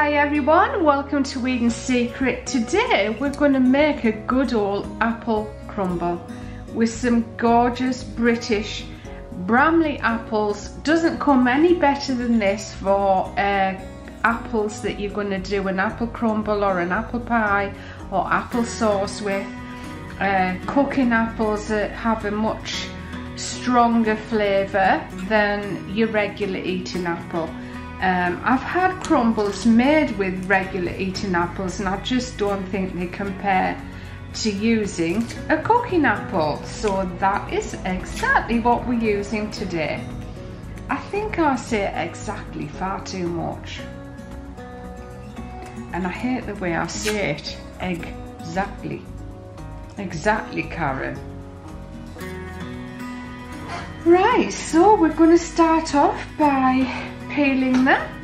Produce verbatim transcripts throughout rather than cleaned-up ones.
G'day everyone, welcome to Weedon's Secret. Today we're going to make a good old apple crumble with some gorgeous British Bramley apples. Doesn't come any better than this for uh, apples that you're going to do an apple crumble or an apple pie or applesauce with. Uh, cooking apples that have a much stronger flavour than your regular eating apple. Um, I've had crumbles made with regular eating apples and I just don't think they compare to using a cooking apple. So that is exactly what we're using today. I think I say exactly far too much. And I hate the way I say it. Exactly. Exactly, Karen. Right, so we're going to start off by peeling them,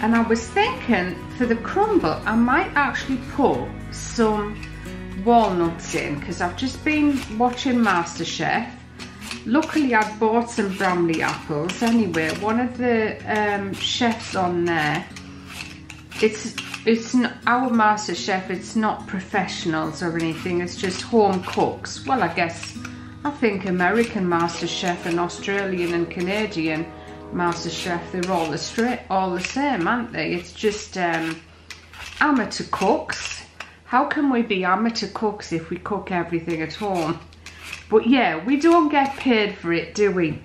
and I was thinking for the crumble I might actually put some walnuts in because I've just been watching MasterChef. Luckily I'd bought some Bramley apples anyway. One of the um, chefs on there, it's it's not our MasterChef, it's not professionals or anything, it's just home cooks. Well, I guess I think American MasterChef and Australian and Canadian MasterChef, they're all the straight, all the same, aren't they? It's just um, amateur cooks. How can we be amateur cooks if we cook everything at home? But yeah, we don't get paid for it, do we?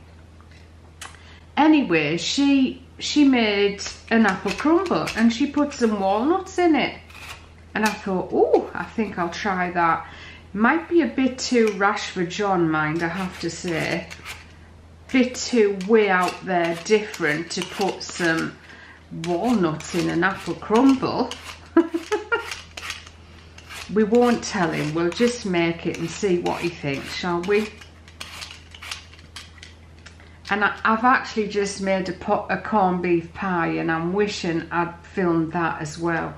Anyway, she she made an apple crumble and she put some walnuts in it. And I thought, oh, I think I'll try that. Might be a bit too rash for John, mind, I have to say. Bit too way out there different to put some walnuts in an apple crumble. We won't tell him, we'll just make it and see what he thinks, shall we? And I, I've actually just made a pot of corned beef pie and I'm wishing I'd filmed that as well.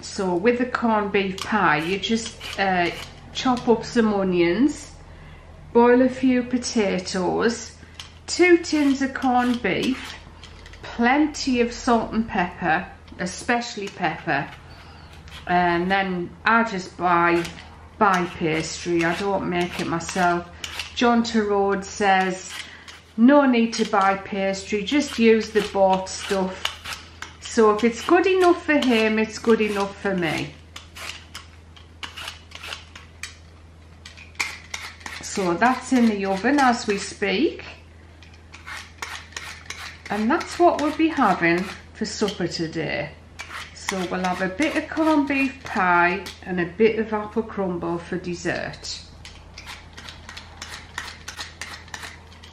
So with the corned beef pie, you just uh, chop up some onions, boil a few potatoes, two tins of corned beef, plenty of salt and pepper, especially pepper. And then I just buy, buy pastry, I don't make it myself. John Torode says, no need to buy pastry, just use the bought stuff. So if it's good enough for him, it's good enough for me. So that's in the oven as we speak. And that's what we'll be having for supper today. So we'll have a bit of corned beef pie and a bit of apple crumble for dessert.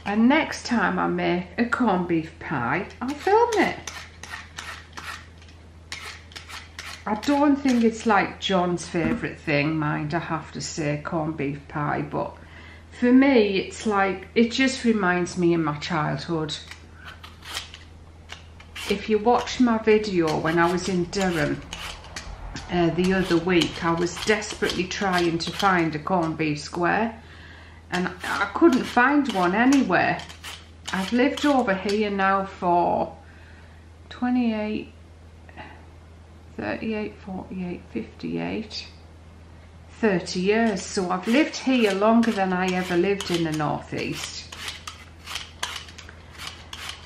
And next time I make a corned beef pie, I'll film it. I don't think it's like John's favourite thing, mind, I have to say, corned beef pie, but for me it's like, it just reminds me of my childhood. If you watched my video when I was in Durham uh, the other week, I was desperately trying to find a corned beef square and I couldn't find one anywhere. I've lived over here now for twenty-eight, thirty-eight, forty-eight, fifty-eight, thirty years. So I've lived here longer than I ever lived in the northeast.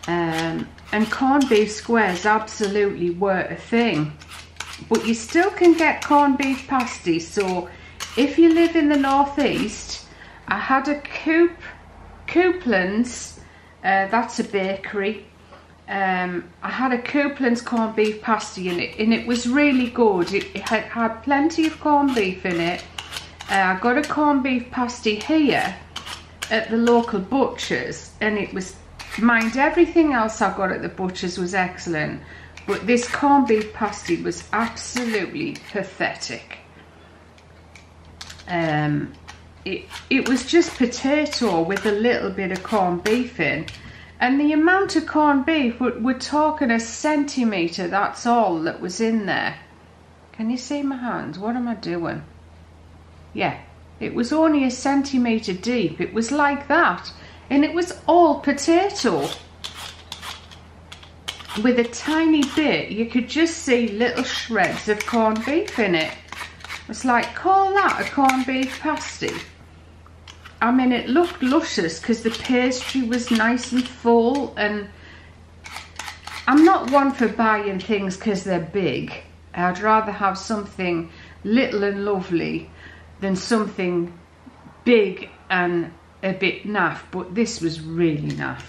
Um, and corned beef squares absolutely were a thing. But you still can get corned beef pasty. So if you live in the northeast, I had a Coop, Cooplands, uh, that's a bakery. Um, I had a Cooplands corned beef pasty in it and it was really good. It, it had, had plenty of corned beef in it. Uh, I got a corned beef pasty here at the local butcher's and it was, mind, everything else I got at the butcher's was excellent, but this corned beef pasty was absolutely pathetic. Um, it, it was just potato with a little bit of corned beef in. And the amount of corned beef, we're, we're talking a centimetre, that's all that was in there. Can you see my hands? What am I doing? Yeah, it was only a centimetre deep. It was like that. and it was all potato with a tiny bit, you could just see little shreds of corned beef in it. It's like, call that a corned beef pasty. I mean, it looked luscious because the pastry was nice and full, and I'm not one for buying things because they're big. I'd rather have something little and lovely than something big and a bit naff, but this was really naff.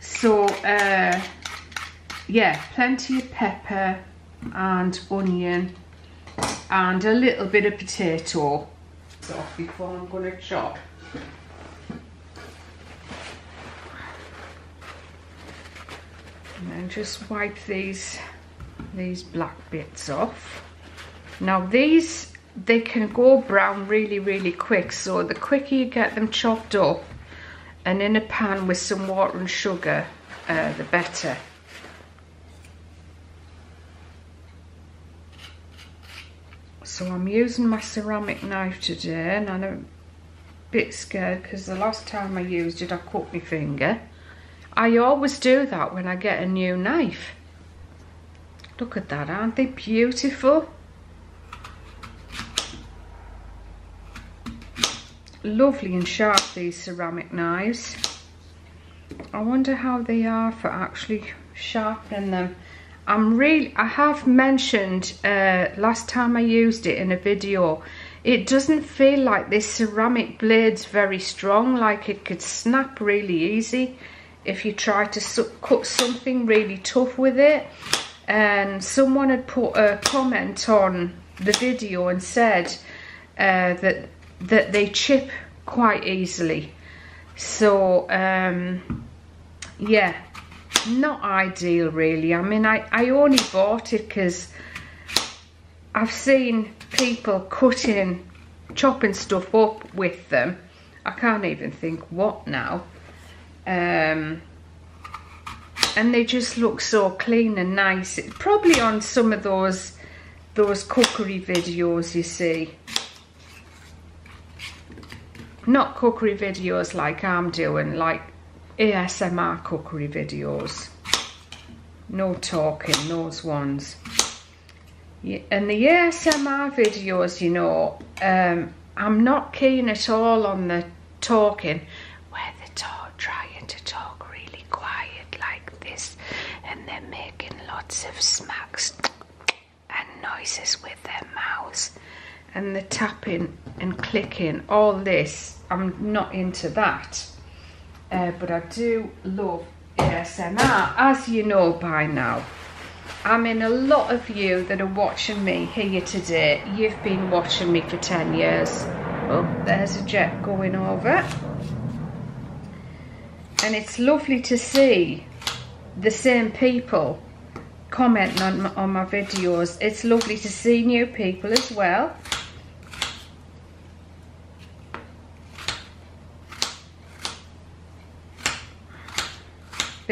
So, uh, yeah, plenty of pepper and onion and a little bit of potato off before I'm going to chop. And then just wipe these, these black bits off. Now these, they can go brown really, really quick, so the quicker you get them chopped up, and in a pan with some water and sugar, uh, the better. So I'm using my ceramic knife today, and I'm a bit scared because the last time I used it I cut my finger. I always do that when I get a new knife. Look at that, aren't they beautiful? Lovely and sharp, these ceramic knives. I wonder how they are for actually sharpening them. I'm really, I have mentioned uh, last time I used it in a video, it doesn't feel like this ceramic blade's very strong, like it could snap really easy if you try to su cut something really tough with it. And someone had put a comment on the video and said uh, that that they chip quite easily, so um yeah, not ideal really. I mean, i i only bought it because I've seen people cutting, chopping stuff up with them. I can't even think what now, um and they just look so clean and nice. It's probably on some of those those cookery videos you see. Not cookery videos like I'm doing, like A S M R cookery videos. No talking, those ones. Yeah, and the A S M R videos, you know, um, I'm not keen at all on the talking, where they're talk, trying to talk really quiet like this, and they're making lots of smacks and noises with their mouths. And the tapping and clicking, all this, I'm not into that. Uh, but I do love A S M R, as you know by now. I mean, a lot of you that are watching me here today, you've been watching me for ten years. Oh, there's a jet going over. And it's lovely to see the same people commenting on my, on my videos. It's lovely to see new people as well.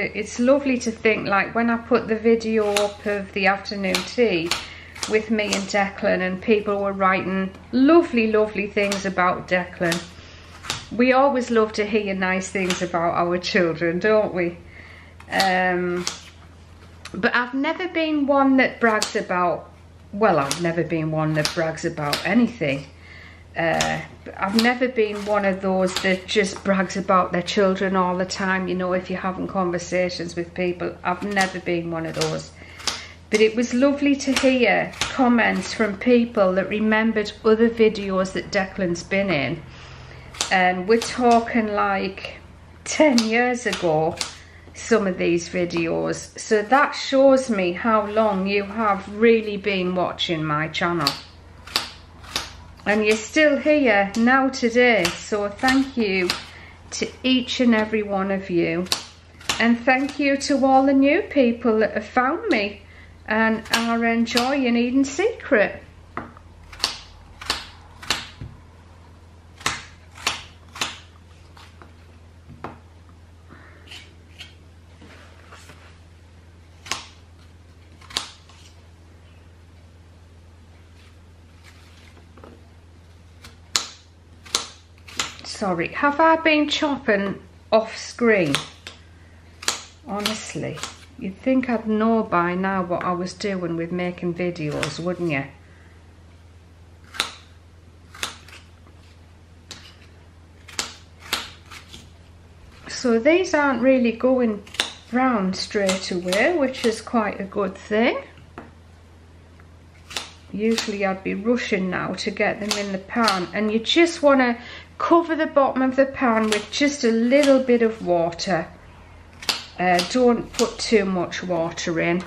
It's lovely to think, like when I put the video up of the afternoon tea with me and Declan, and people were writing lovely, lovely things about Declan. We always love to hear nice things about our children, don't we? Um, but I've never been one that brags about, well, I've never been one that brags about anything. Uh, I've never been one of those that just brags about their children all the time, you know, if you're having conversations with people. I've never been one of those. But it was lovely to hear comments from people that remembered other videos that Declan's been in. And we're talking like ten years ago, some of these videos. So that shows me how long you have really been watching my channel. And you're still here now today, so thank you to each and every one of you. And thank you to all the new people that have found me and are enjoying Weedon's Secret. sorry. Have I been chopping off screen? Honestly, you'd think I'd know by now what I was doing with making videos, wouldn't you? So these aren't really going brown straight away, which is quite a good thing. Usually I'd be rushing now to get them in the pan, and you just want to cover the bottom of the pan with just a little bit of water. Uh, don't put too much water in.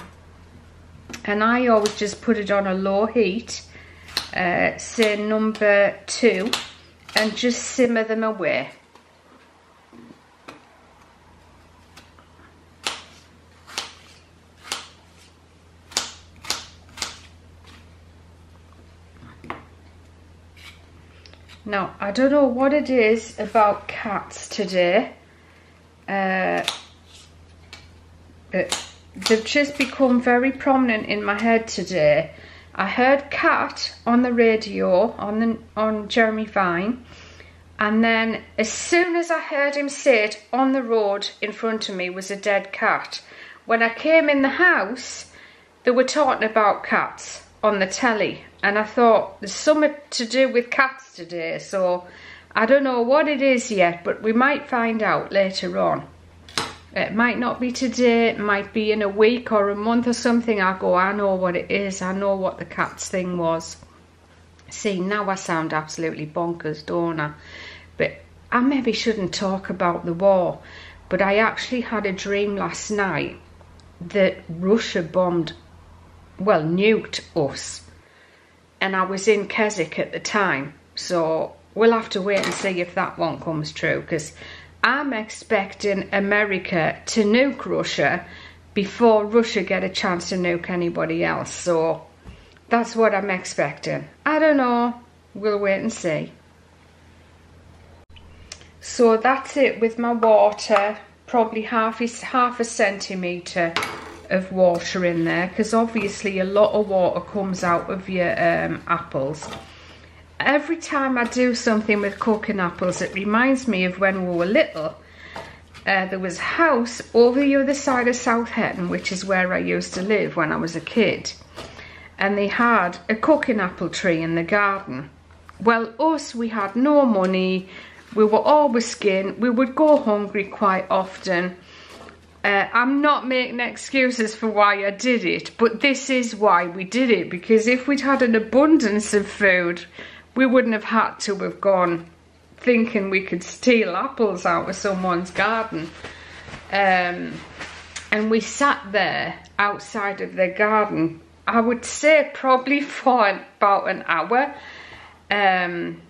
And I always just put it on a low heat, uh, say number two, and just simmer them away. Now, I don't know what it is about cats today, uh, but they've just become very prominent in my head today. I heard cat on the radio, on, the, on Jeremy Vine, and then as soon as I heard him say it, on the road in front of me was a dead cat. When I came in the house, they were talking about cats on the telly, and I thought there's something to do with cats today, so I don't know what it is yet, but we might find out later on. It might not be today, it might be in a week or a month or something. I go, I know what it is, I know what the cats thing was. See, now I sound absolutely bonkers, don't I? But I maybe shouldn't talk about the war, but I actually had a dream last night that Russia bombed, well, nuked us, and I was in Keswick at the time, so we'll have to wait and see if that one comes true, because I'm expecting America to nuke Russia before Russia get a chance to nuke anybody else. So that's what I'm expecting. I don't know, we'll wait and see. So that's it with my water, probably half is half a centimetre of water in there, because obviously a lot of water comes out of your um, apples. Every time I do something with cooking apples, it reminds me of when we were little. Uh, there was a house over the other side of South Hetton, which is where I used to live when I was a kid, and they had a cooking apple tree in the garden. Well, us, we had no money, we were always skinned, we would go hungry quite often. Uh, I'm not making excuses for why I did it, but this is why we did it, because if we'd had an abundance of food, we wouldn't have had to have gone thinking we could steal apples out of someone's garden. Um, and we sat there outside of their garden, I would say probably for about an hour, um,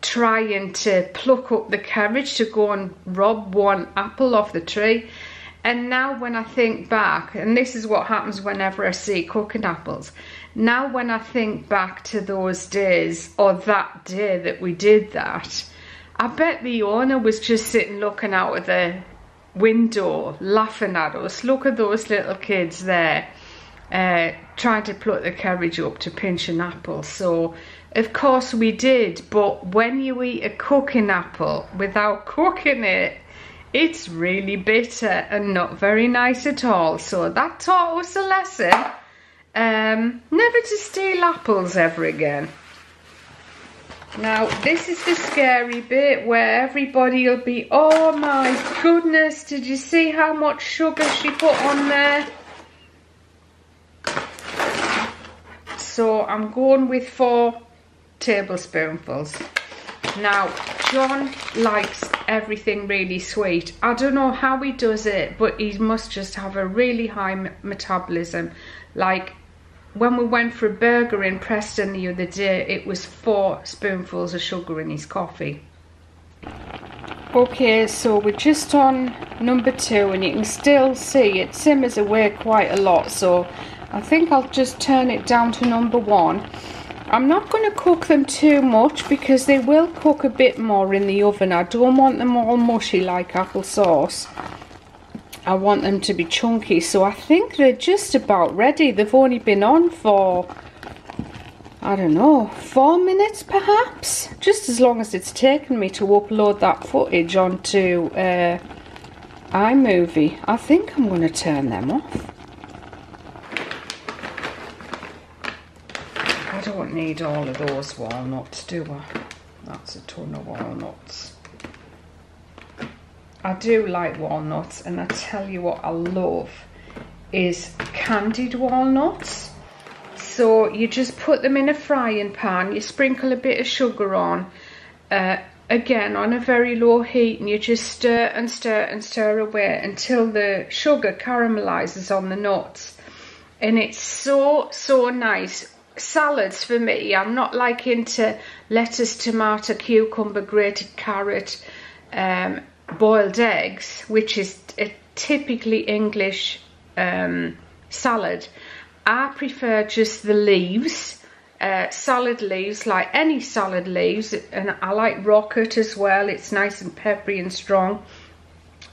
trying to pluck up the courage to go and rob one apple off the tree. And now when I think back, and this is what happens whenever I see cooking apples, now when I think back to those days, or that day that we did that, I bet the owner was just sitting looking out of the window, laughing at us. Look at those little kids there, uh, trying to pluck the courage up to pinch an apple. So, of course we did, but when you eat a cooking apple without cooking it, it's really bitter and not very nice at all. So that taught us a lesson. Um, never to steal apples ever again. Now, this is the scary bit where everybody will be, oh my goodness, did you see how much sugar she put on there? So I'm going with four tablespoonfuls. Now, John likes everything really sweet. I don't know how he does it, but he must just have a really high metabolism. Like when we went for a burger in Preston the other day, it was four spoonfuls of sugar in his coffee. Okay, so we're just on number two, and you can still see it simmers away quite a lot. So I think I'll just turn it down to number one. I'm not going to cook them too much because they will cook a bit more in the oven. I don't want them all mushy like applesauce. I want them to be chunky. So I think they're just about ready. They've only been on for, I don't know, four minutes perhaps? Just as long as it's taken me to upload that footage onto uh, iMovie. I think I'm going to turn them off. I don't need all of those walnuts, do I? That's a ton of walnuts. I do like walnuts, and I tell you what I love is candied walnuts. So you just put them in a frying pan, you sprinkle a bit of sugar on, uh, again on a very low heat, and you just stir and stir and stir away until the sugar caramelizes on the nuts. And it's so, so nice. Salads for me, I'm not like into lettuce, tomato, cucumber, grated carrot, um, boiled eggs, which is a typically English um, salad. I prefer just the leaves, uh, salad leaves, like any salad leaves, and I like rocket as well. It's nice and peppery and strong.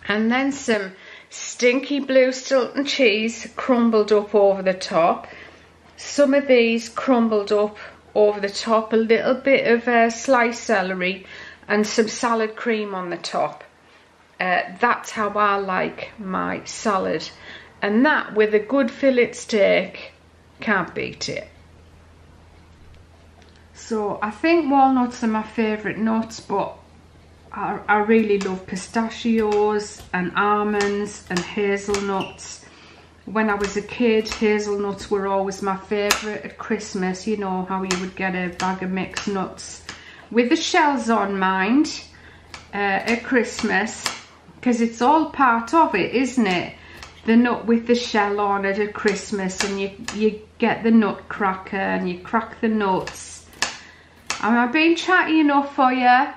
And then some stinky blue Stilton cheese crumbled up over the top. Some of these crumbled up over the top, a little bit of uh, sliced celery and some salad cream on the top. Uh, that's how I like my salad. And that, with a good fillet steak, can't beat it. So I think walnuts are my favourite nuts, but I, I really love pistachios and almonds and hazelnuts. When I was a kid, hazelnuts were always my favourite at Christmas. You know how you would get a bag of mixed nuts with the shells on, mind, uh, at Christmas, because it's all part of it, isn't it? The nut with the shell on it at Christmas, and you, you get the nut cracker and you crack the nuts. Am I being chatty enough for you?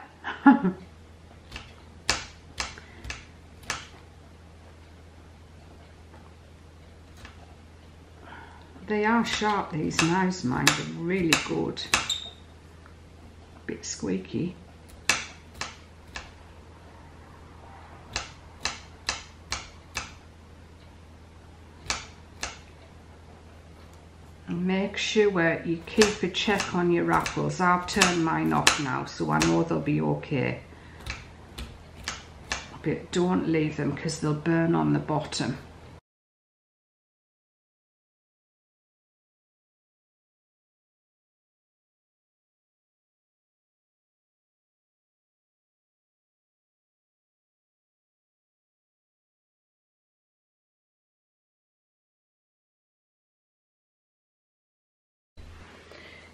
They are sharp, these knives, mind. They're really good. A bit squeaky. Make sure you keep a check on your apples. I've turned mine off now, so I know they'll be okay. But don't leave them, because they'll burn on the bottom.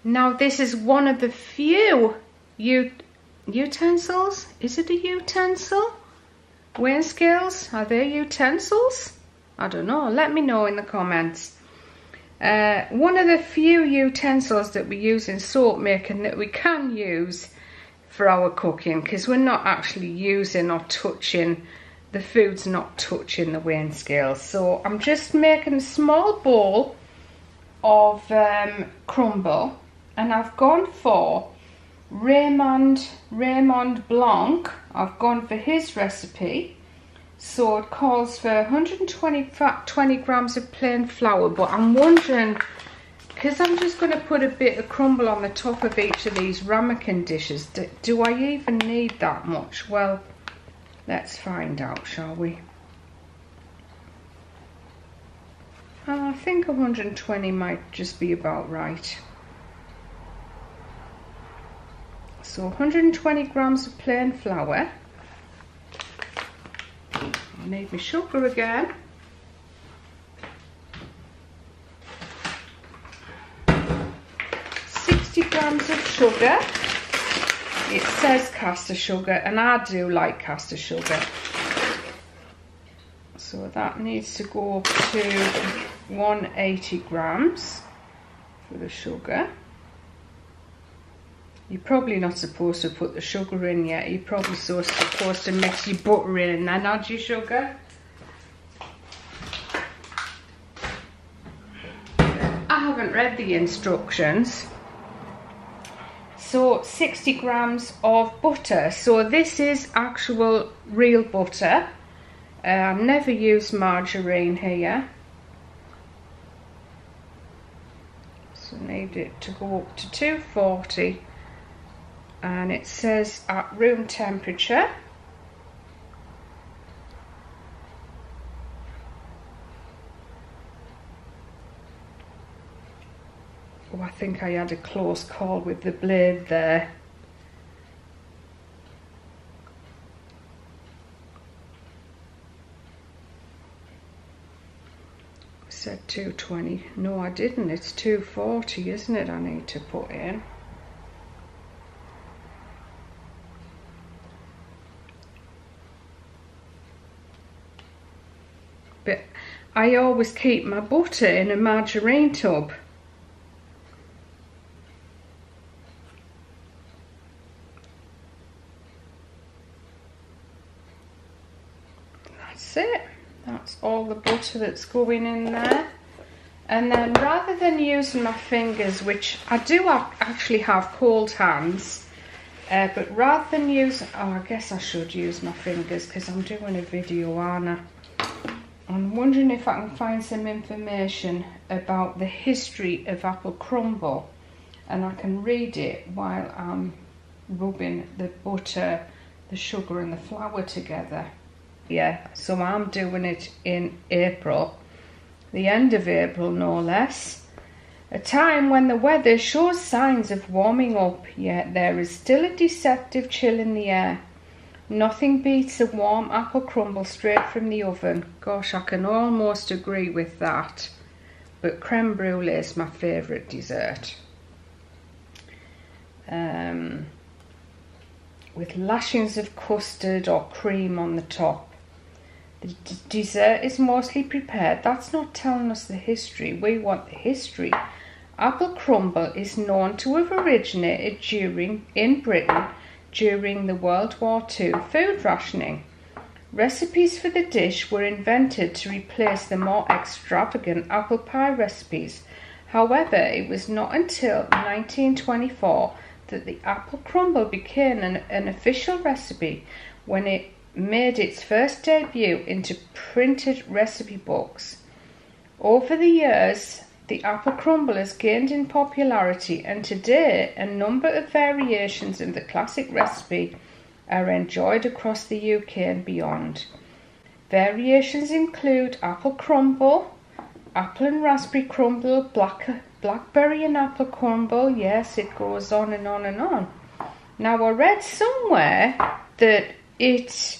Now this is one of the few ut utensils, is it a utensil? Weighing scales, are they utensils? I don't know, let me know in the comments. Uh, one of the few utensils that we use in soap making that we can use for our cooking, because we're not actually using or touching, the food's not touching the weighing scales. So I'm just making a small bowl of um, crumble. And I've gone for Raymond, Raymond Blanc. I've gone for his recipe. So it calls for one hundred twenty grams of plain flour. But I'm wondering, because I'm just going to put a bit of crumble on the top of each of these ramekin dishes. Do, do I even need that much? Well, let's find out, shall we? Oh, I think one hundred twenty might just be about right. So one hundred twenty grams of plain flour. I need my sugar again. sixty grams of sugar. It says caster sugar, and I do like caster sugar. So that needs to go up to one hundred eighty grams for the sugar. You're probably not supposed to put the sugar in yet. You're probably supposed to mix your butter in and then add your sugar. I haven't read the instructions. So sixty grams of butter. So this is actual real butter. Uh, I've never used margarine here. So I need it to go up to two forty, and it says at room temperature. Oh, I think I had a close call with the blade there. Said two twenty. No, I didn't. It's two forty, isn't it? I need to put in. But I always keep my butter in a margarine tub. That's it. That's all the butter that's going in there. And then rather than using my fingers, which I do actually have cold hands, uh, but rather than using, oh, I guess I should use my fingers because I'm doing a video, aren't I? I'm wondering if I can find some information about the history of apple crumble, and I can read it while I'm rubbing the butter, the sugar and the flour together. Yeah, so I'm doing it in April, the end of April no less, a time when the weather shows signs of warming up, yet there is still a deceptive chill in the air. Nothing beats a warm apple crumble straight from the oven. Gosh, I can almost agree with that, but creme brulee is my favourite dessert. Um, with lashings of custard or cream on the top. The d dessert is mostly prepared. That's not telling us the history. We want the history. Apple crumble is known to have originated during in Britain during the World War Two food rationing. Recipes for the dish were invented to replace the more extravagant apple pie recipes. However, it was not until nineteen twenty-four that the apple crumble became an, an official recipe when it made its first debut into printed recipe books. Over the years, the apple crumble has gained in popularity, and today a number of variations of the classic recipe are enjoyed across the U K and beyond. Variations include apple crumble, apple and raspberry crumble, black blackberry and apple crumble. Yes, it goes on and on and on. Now, I read somewhere that it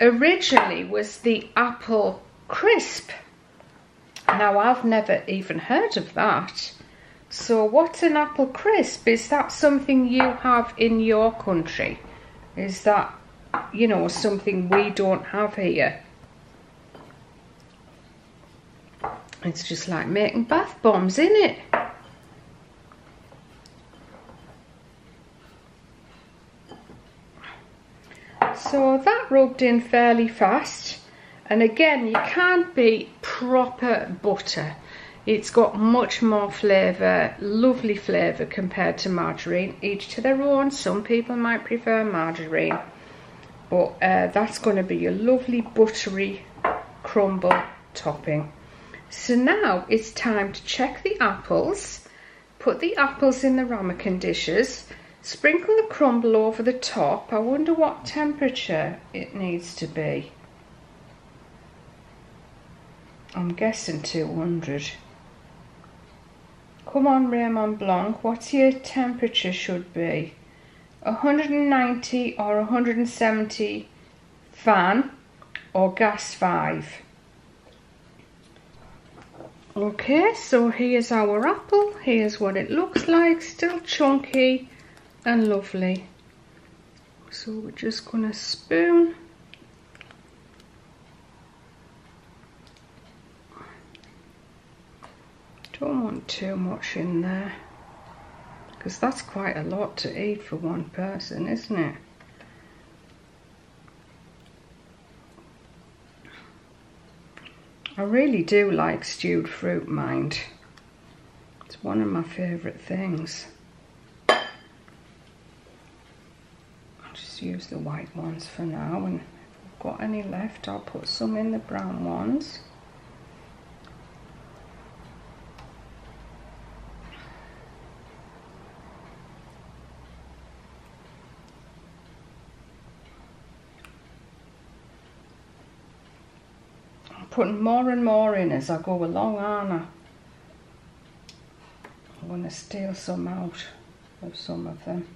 originally was the apple crisp. Now, I've never even heard of that. So what's an apple crisp? Is that something you have in your country? Is that, you know, something we don't have here? It's just like making bath bombs, isn't it? So that rubbed in fairly fast. And again, you can't beat proper butter. It's got much more flavour, lovely flavour compared to margarine. Each to their own. Some people might prefer margarine. But uh, that's going to be a lovely buttery crumble topping. So now it's time to check the apples, put the apples in the ramekin dishes, sprinkle the crumble over the top. I wonder what temperature it needs to be. I'm guessing two hundred. Come on, Raymond Blanc, what's your temperature should be? one hundred ninety or one hundred seventy fan or gas five. Okay, so here's our apple. Here's what it looks like, still chunky and lovely. So we're just gonna spoon. Don't want too much in there because that's quite a lot to eat for one person, isn't it? I really do like stewed fruit, mind. It's one of my favourite things. I'll just use the white ones for now, and if I've got any left, I'll put some in the brown ones. putting more and more in as I go along, aren't I? I'm going to steal some out of some of them.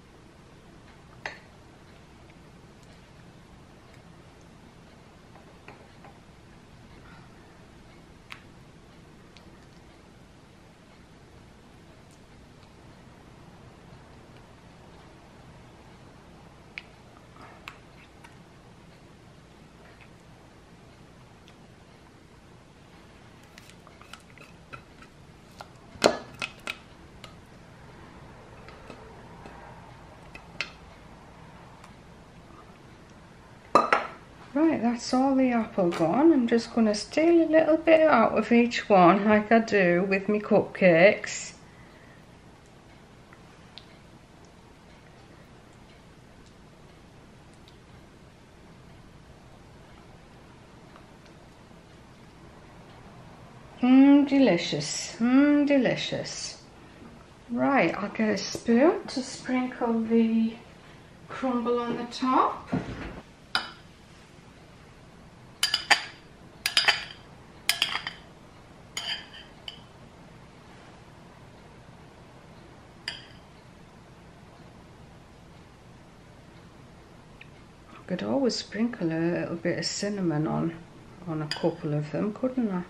Right, that's all the apple gone. I'm just going to steal a little bit out of each one, like I do with my cupcakes. Mmm, delicious. Mmm, delicious. Right, I'll get a spoon to sprinkle the crumble on the top. I could always sprinkle a little bit of cinnamon on on a couple of them, couldn't I?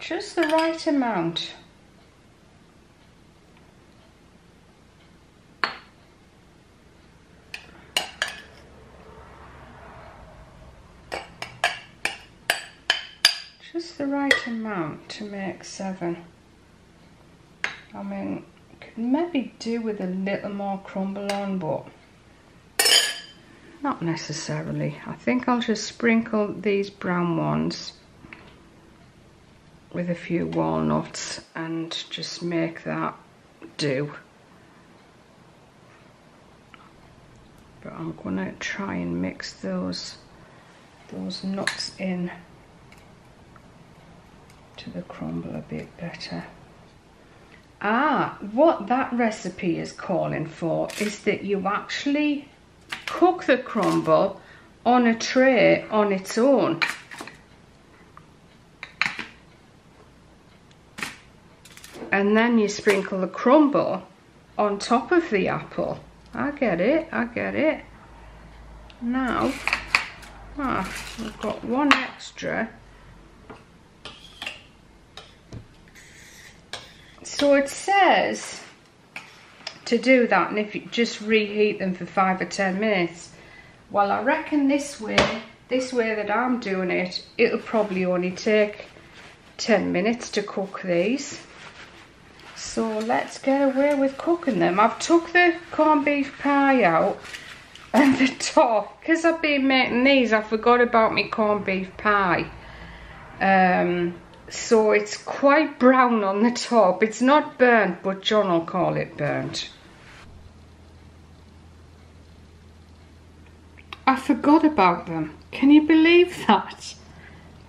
Just the right amount. Just the right amount to make seven. I mean, could maybe do with a little more crumble on, but not necessarily. I think I'll just sprinkle these brown ones with a few walnuts and just make that do. But I'm gonna try and mix those those nuts in to the crumble a bit better. Ah, what that recipe is calling for is that you actually cook the crumble on a tray on its own. And then you sprinkle the crumble on top of the apple. I get it, I get it. Now, ah, I've got one extra. So it says to do that, and if you just reheat them for five or ten minutes. Well, I reckon this way, this way that I'm doing it, it'll probably only take ten minutes to cook these. So let's get away with cooking them. I've took the corned beef pie out and the top. Because I've been making these, I forgot about my corned beef pie. Um, so it's quite brown on the top. It's not burnt, but John will call it burnt. I forgot about them. Can you believe that?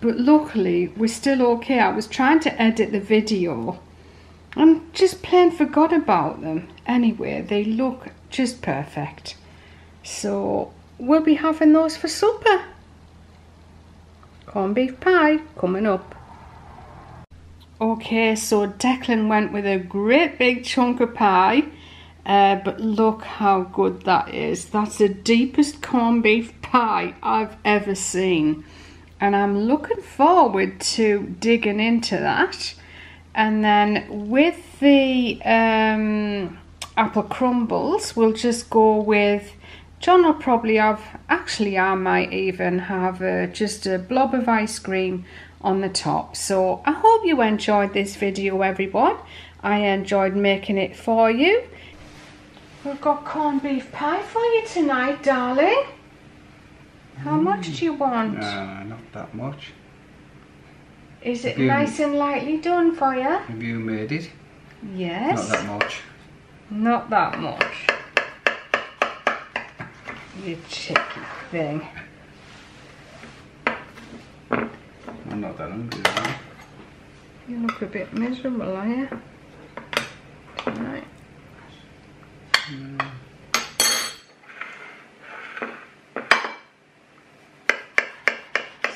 But luckily, we're still okay. I was trying to edit the video and just plain forgot about them. Anyway, they look just perfect. So we'll be having those for supper. Corned beef pie coming up. Okay, so Declan went with a great big chunk of pie. Uh, but look how good that is. That's the deepest corned beef pie I've ever seen. And I'm looking forward to digging into that. And then with the um, apple crumbles, we'll just go with, John will probably have, actually I might even have a, just a blob of ice cream on the top. So I hope you enjoyed this video, everyone. I enjoyed making it for you. We've got corned beef pie for you tonight, darling. How mm. much do you want? No, not that much. Is it have nice you, and lightly done for you? Have you made it? Yes. Not that much. Not that much. You cheeky thing. I'm not that hungry. You look a bit miserable, are you? Right. Mm.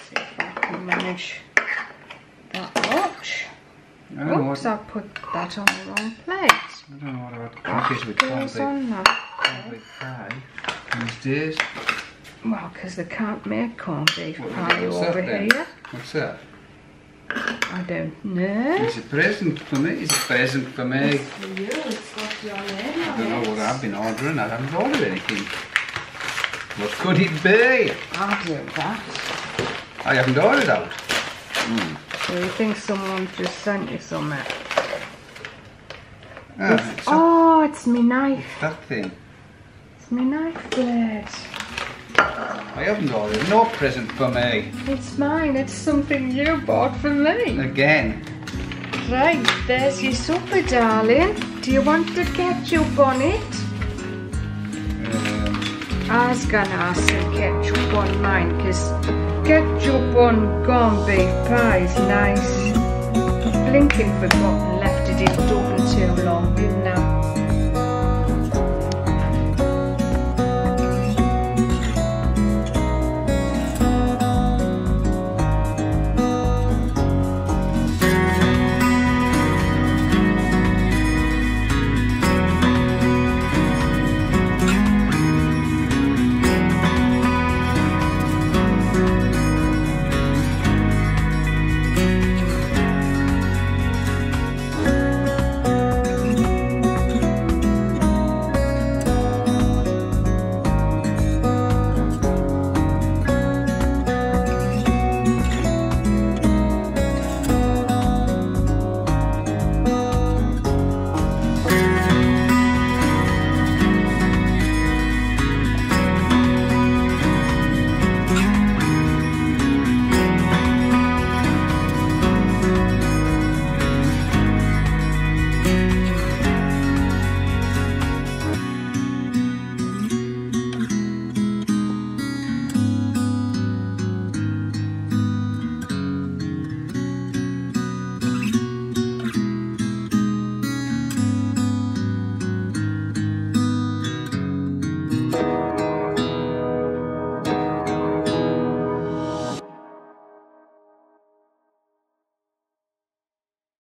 See if I can manage that much. No, oops, I put that on the wrong plate. I don't know what I've got to do with corned beef pie these days. Well, because they can't make corned beef what pie over here. Then? What's that? I don't know. It's a present for me. It's a present for me. It's for you. It's got your name on it. I don't know what I've been ordering. I haven't ordered anything. What could it be? I'll do that. I haven't ordered out. Mm. So you think someone just sent you something? Ah, it's it's oh, it's me knife. It's that thing. It's me knife blade. I haven't ordered no present for me. It's mine. It's something you bought for me. Again. Right, there's your supper, darling. Do you want the ketchup on it? Um, I was gonna ask for ketchup on mine, because ketchup on corned beef pie is nice. Blinking forgotten left it in Dublin too long, didn't I?